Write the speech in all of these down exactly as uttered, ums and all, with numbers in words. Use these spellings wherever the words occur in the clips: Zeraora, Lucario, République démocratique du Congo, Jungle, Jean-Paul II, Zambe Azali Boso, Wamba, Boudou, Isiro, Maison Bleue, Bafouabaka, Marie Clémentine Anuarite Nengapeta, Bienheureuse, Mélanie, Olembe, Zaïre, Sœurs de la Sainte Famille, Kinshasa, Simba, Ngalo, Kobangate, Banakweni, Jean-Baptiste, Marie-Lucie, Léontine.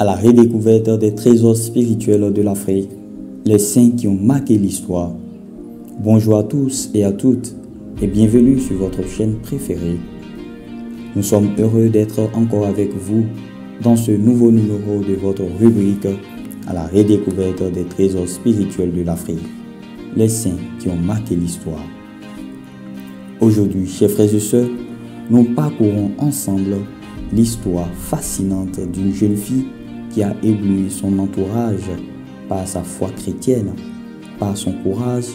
À la redécouverte des trésors spirituels de l'Afrique, les saints qui ont marqué l'histoire. Bonjour à tous et à toutes et bienvenue sur votre chaîne préférée. Nous sommes heureux d'être encore avec vous dans ce nouveau numéro de votre rubrique à la redécouverte des trésors spirituels de l'Afrique, les saints qui ont marqué l'histoire. Aujourd'hui, chers frères et sœurs, nous parcourons ensemble l'histoire fascinante d'une jeune fille qui a ébloui son entourage par sa foi chrétienne, par son courage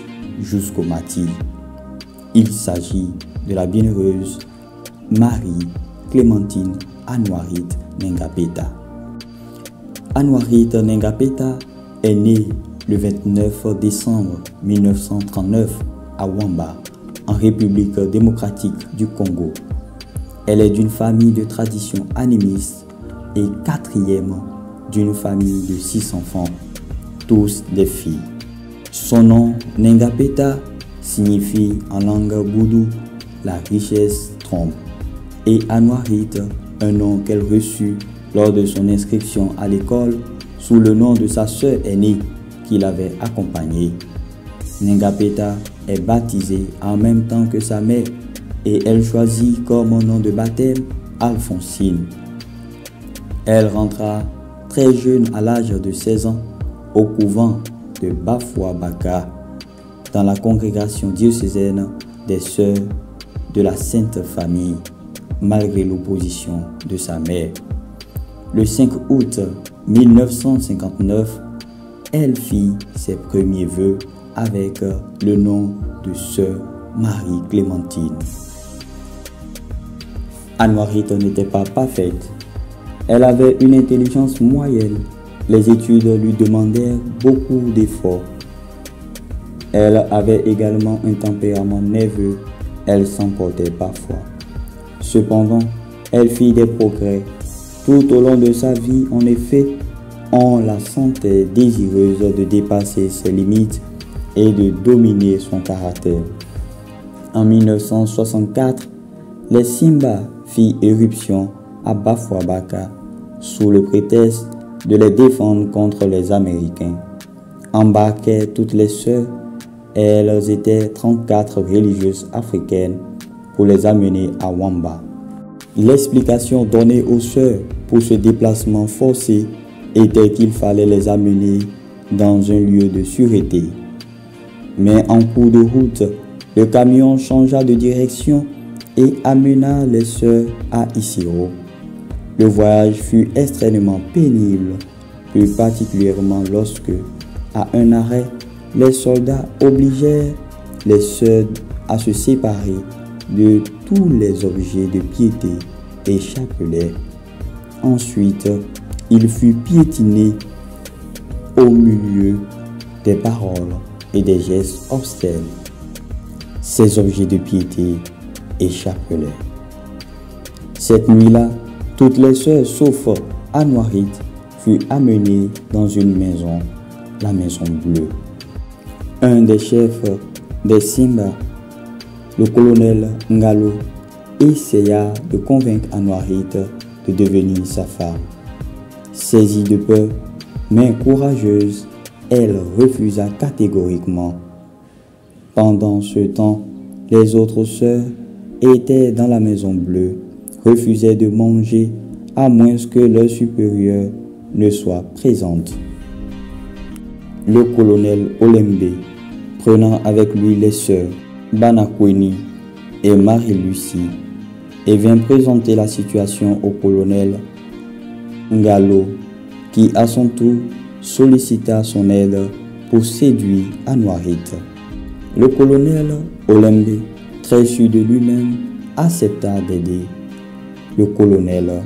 jusqu'au martyre. Il s'agit de la bienheureuse Marie Clémentine Anuarite Nengapeta. Anuarite Nengapeta est née le vingt-neuf décembre mille neuf cent trente-neuf à Wamba, en République démocratique du Congo. Elle est d'une famille de tradition animiste et quatrième d'une famille de six enfants, tous des filles. Son nom, Nengapeta, signifie en langue boudou « la richesse trompe » et Anuarite, un nom qu'elle reçut lors de son inscription à l'école sous le nom de sa sœur aînée qui l'avait accompagnée. Nengapeta est baptisée en même temps que sa mère et elle choisit comme nom de baptême Alphonsine. Elle rentra très jeune à l'âge de seize ans au couvent de Bafouabaka dans la congrégation diocésaine des Sœurs de la Sainte Famille malgré l'opposition de sa mère. Le cinq août mille neuf cent cinquante-neuf, elle fit ses premiers vœux avec le nom de Sœur Marie Clémentine. Anuarite n'était pas parfaite. Elle avait une intelligence moyenne. Les études lui demandèrent beaucoup d'efforts. Elle avait également un tempérament nerveux. Elle s'emportait parfois. Cependant, elle fit des progrès. Tout au long de sa vie, en effet, on la sentait désireuse de dépasser ses limites et de dominer son caractère. En mille neuf cent soixante-quatre, les Simba firent éruption à Bafouabaka sous le prétexte de les défendre contre les Américains. Embarquaient toutes les sœurs, elles étaient trente-quatre religieuses africaines pour les amener à Wamba. L'explication donnée aux sœurs pour ce déplacement forcé était qu'il fallait les amener dans un lieu de sûreté. Mais en cours de route, le camion changea de direction et amena les sœurs à Isiro. Le voyage fut extrêmement pénible, plus particulièrement lorsque, à un arrêt, les soldats obligèrent les sœurs à se séparer de tous les objets de piété et chapelets. Ensuite, il fut piétiné au milieu des paroles et des gestes obscènes. Ces objets de piété et chapelets. Cette nuit-là, toutes les sœurs sauf Anuarite furent amenées dans une maison, la Maison Bleue. Un des chefs des Simba, le colonel Ngalo, essaya de convaincre Anuarite de devenir sa femme. Saisie de peur, mais courageuse, elle refusa catégoriquement. Pendant ce temps, les autres sœurs étaient dans la Maison Bleue, refusaient de manger à moins que leur supérieure ne soit présente. Le colonel Olembe, prenant avec lui les sœurs Banakweni et Marie-Lucie, et vint présenter la situation au colonel Ngalo, qui à son tour sollicita son aide pour séduire Anuarite. Le colonel Olembe, très sûr de lui-même, accepta d'aider le colonel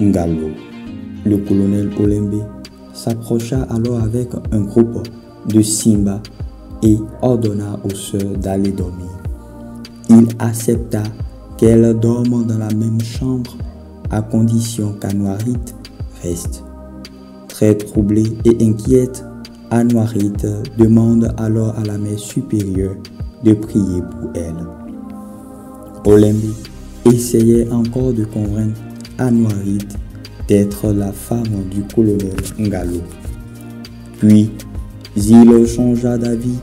Ngalo. Le colonel Olembe s'approcha alors avec un groupe de Simba et ordonna aux sœurs d'aller dormir. Il accepta qu'elles dorment dans la même chambre à condition qu'Anuarite reste. Très troublée et inquiète, Anuarite demande alors à la mère supérieure de prier pour elle. Olembe essayait encore de convaincre Anuarite d'être la femme du colonel Ngalo. Puis, il changea d'avis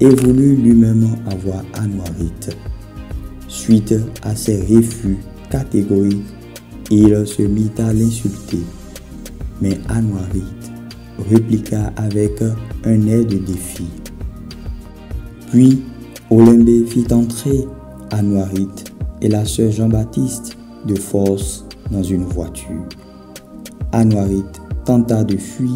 et voulut lui-même avoir Anuarite. Suite à ses refus catégoriques, il se mit à l'insulter. Mais Anuarite répliqua avec un air de défi. Puis, Olembe fit entrer Anuarite et la sœur Jean-Baptiste de force dans une voiture. Anuarite tenta de fuir,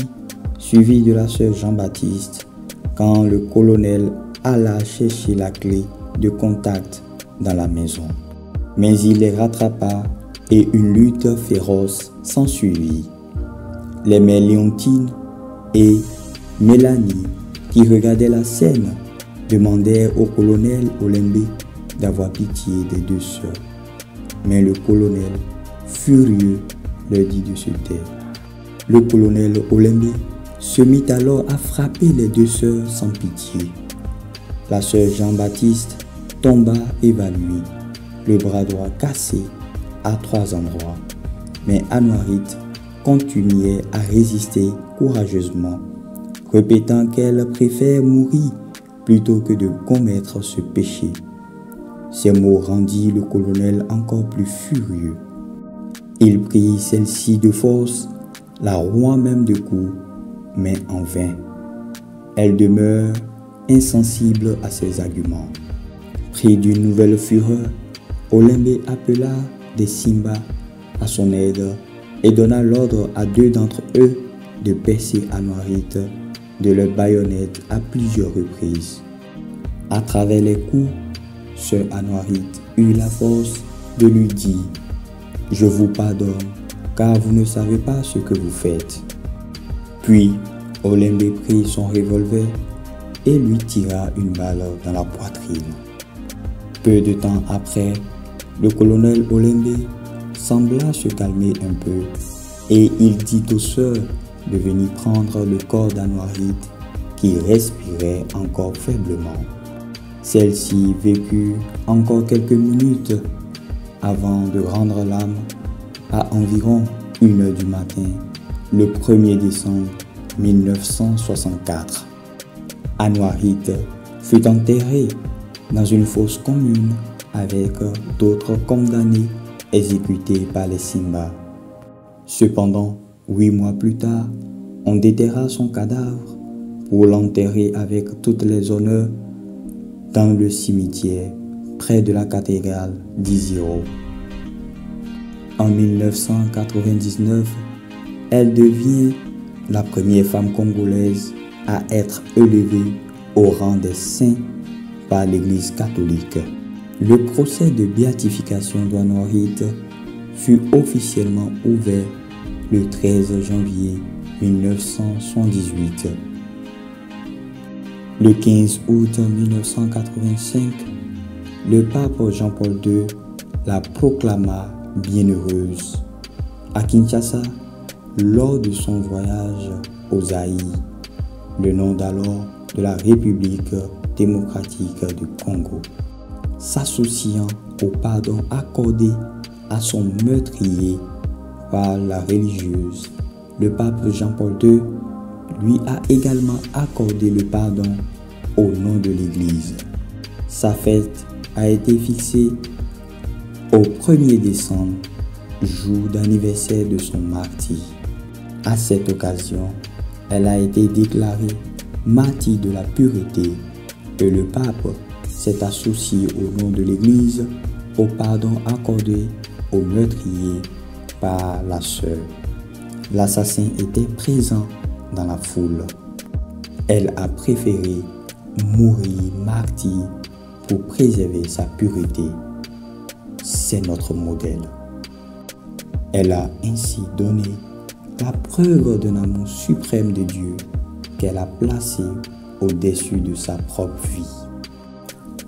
suivie de la sœur Jean-Baptiste, quand le colonel alla chercher la clé de contact dans la maison. Mais il les rattrapa et une lutte féroce s'ensuivit. Les mères Léontine et Mélanie, qui regardaient la scène, demandèrent au colonel Olembe d'avoir pitié des deux sœurs. Mais le colonel, furieux, leur dit de se taire. Le colonel Olembe se mit alors à frapper les deux sœurs sans pitié. La sœur Jean-Baptiste tomba évanouie, le bras droit cassé à trois endroits. Mais Anuarite continuait à résister courageusement, répétant qu'elle préfère mourir plutôt que de commettre ce péché. Ces mots rendirent le colonel encore plus furieux. Il prit celle-ci de force, la roua même de coups, mais en vain. Elle demeure insensible à ses arguments. Pris d'une nouvelle fureur, Olembe appela des Simba à son aide et donna l'ordre à deux d'entre eux de percer Anuarite de leur baïonnette à plusieurs reprises. À travers les coups, sœur Anuarite eut la force de lui dire « Je vous pardonne, car vous ne savez pas ce que vous faites. » Puis, Olembe prit son revolver et lui tira une balle dans la poitrine. Peu de temps après, le colonel Olembe sembla se calmer un peu et il dit aux sœurs de venir prendre le corps d'Anuarite qui respirait encore faiblement. Celle-ci vécut encore quelques minutes avant de rendre l'âme à environ une heure du matin, le premier décembre mille neuf cent soixante-quatre. Anuarite fut enterrée dans une fosse commune avec d'autres condamnés exécutés par les Simba. Cependant, huit mois plus tard, on déterra son cadavre pour l'enterrer avec toutes les honneurs dans le cimetière près de la cathédrale d'Isiro. En mille neuf cent quatre-vingt-dix-neuf, elle devient la première femme congolaise à être élevée au rang des saints par l'Église catholique. Le procès de béatification d'Anuarite fut officiellement ouvert le treize janvier mille neuf cent soixante-dix-huit. Le quinze août mille neuf cent quatre-vingt-cinq, le pape Jean-Paul deux la proclama bienheureuse à Kinshasa lors de son voyage au Zaïre, le nom d'alors de la République démocratique du Congo. S'associant au pardon accordé à son meurtrier par la religieuse, le pape Jean-Paul deux lui a également accordé le pardon au nom de l'Église. Sa fête a été fixée au premier décembre, jour d'anniversaire de son martyr. À cette occasion, elle a été déclarée martyr de la pureté et le pape s'est associé au nom de l'Église au pardon accordé au meurtrier par la sœur. L'assassin était présent dans la foule. Elle a préféré mourir martyr pour préserver sa pureté. c'est notre modèle. Elle a ainsi donné la preuve d'un amour suprême de Dieu qu'elle a placé au-dessus de sa propre vie.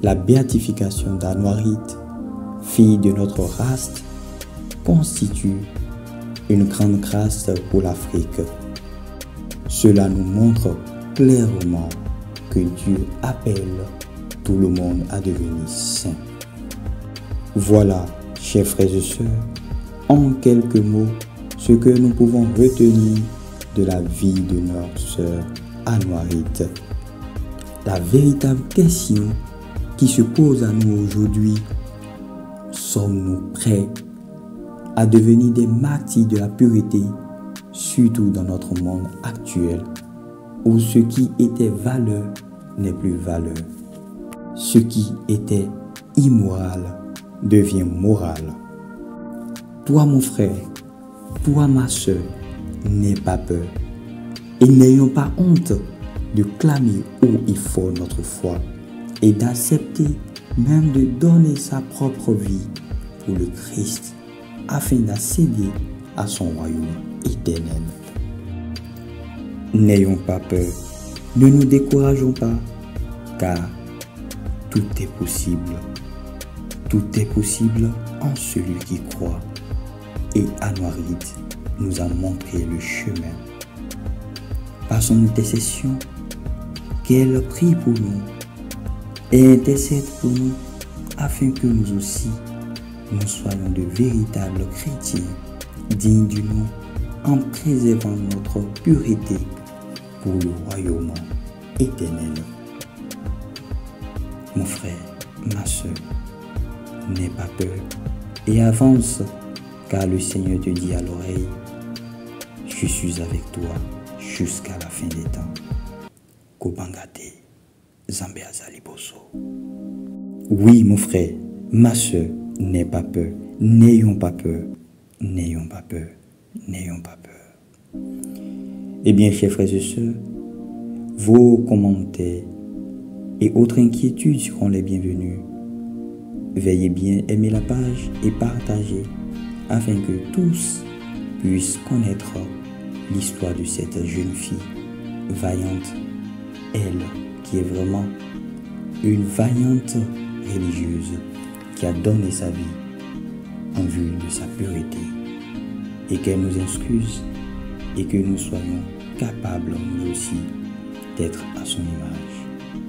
La béatification d'Anuarite, fille de notre race, constitue une grande grâce pour l'Afrique. Cela nous montre clairement que Dieu appelle tout le monde à devenir saint. Voilà, chers frères et sœurs, en quelques mots, ce que nous pouvons retenir de la vie de notre sœur Anuarite. La véritable question qui se pose à nous aujourd'hui, sommes-nous prêts à devenir des martyrs de la pureté, surtout dans notre monde actuel, où ce qui était valeur n'est plus valeur. Ce qui était immoral devient moral. Toi mon frère, toi ma soeur, n'aie pas peur et n'ayons pas honte de clamer haut et fort notre foi et d'accepter même de donner sa propre vie pour le Christ afin d'accéder à son royaume éternel. N'ayons pas peur, ne nous décourageons pas, car tout est possible. Tout est possible en celui qui croit. Et Anuarite nous a montré le chemin. Par son intercession, qu'elle prie pour nous et intercède pour nous afin que nous aussi, nous soyons de véritables chrétiens, dignes du nom, en préservant notre pureté pour le royaume éternel. Mon frère, ma soeur, n'aie pas peur et avance, car le Seigneur te dit à l'oreille, je suis avec toi jusqu'à la fin des temps. Kobangate, Zambe Azali Boso. Oui, mon frère, ma soeur, n'aie pas peur, n'ayons pas peur, n'ayons pas peur, n'ayons pas peur. Eh bien, chers frères et sœurs, vos commentaires et autres inquiétudes seront les bienvenus. Veillez bien aimer la page et partager afin que tous puissent connaître l'histoire de cette jeune fille vaillante, elle qui est vraiment une vaillante religieuse qui a donné sa vie en vue de sa pureté, et qu'elle nous excuse et que nous soyons capables nous aussi d'être à son image.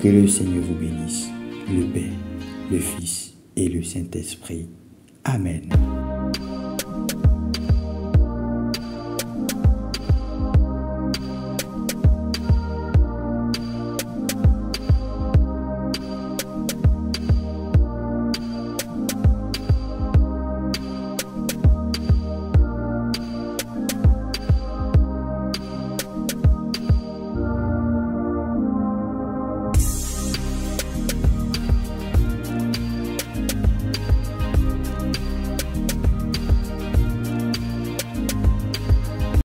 Que le Seigneur vous bénisse, le Père, le Fils et le Saint-Esprit. Amen.